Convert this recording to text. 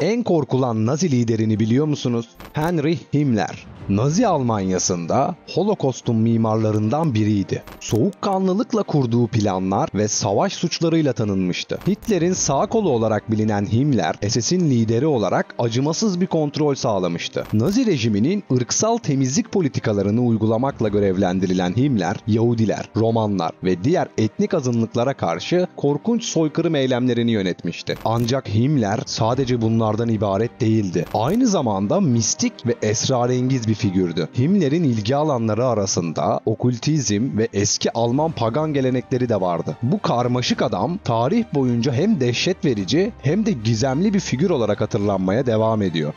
En korkulan Nazi liderini biliyor musunuz? Heinrich Himmler. Nazi Almanya'sında Holocaust'un mimarlarından biriydi. Soğukkanlılıkla kurduğu planlar ve savaş suçlarıyla tanınmıştı. Hitler'in sağ kolu olarak bilinen Himmler, SS'in lideri olarak acımasız bir kontrol sağlamıştı. Nazi rejiminin ırksal temizlik politikalarını uygulamakla görevlendirilen Himmler, Yahudiler, Romanlar ve diğer etnik azınlıklara karşı korkunç soykırım eylemlerini yönetmişti. Ancak Himmler sadece bunlardan ibaret değildi. Aynı zamanda mistik ve esrarengiz bir figürdü. Himmler'in ilgi alanları arasında okültizm ve eski Alman pagan gelenekleri de vardı. Bu karmaşık adam tarih boyunca hem dehşet verici hem de gizemli bir figür olarak hatırlanmaya devam ediyor.